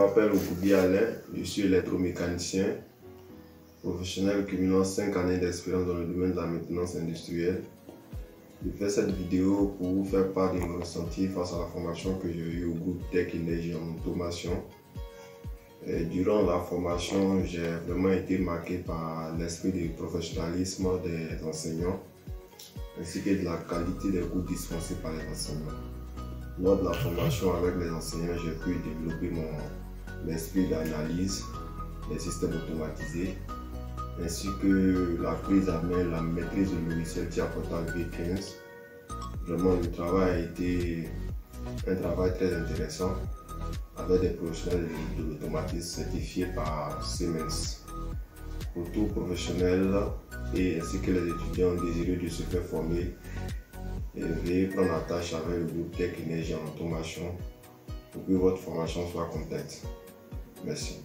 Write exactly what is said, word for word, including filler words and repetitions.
m'appelle Oubi Alain, je suis électromécanicien, professionnel cumulant cinq années d'expérience dans le domaine de la maintenance industrielle. Je fais cette vidéo pour vous faire part de mon ressenti face à la formation que j'ai eue au groupe Tech Energy And Automation. Et durant la formation, j'ai vraiment été marqué par l'esprit du professionnalisme des enseignants ainsi que de la qualité des cours dispensés par les enseignants. Lors de la formation avec les enseignants, j'ai pu développer mon esprit d'analyse des systèmes automatisés ainsi que la prise à main, la maîtrise du logiciel T I A Portal V quinze. Vraiment, le travail a été un travail très intéressant avec des professionnels de l'automatisme certifiés par Siemens. Pour tout professionnel et ainsi que les étudiants désireux de se faire former, et veuillez prendre la tâche avec le groupe Tech Energy And Automation pour que votre formation soit complète. Merci.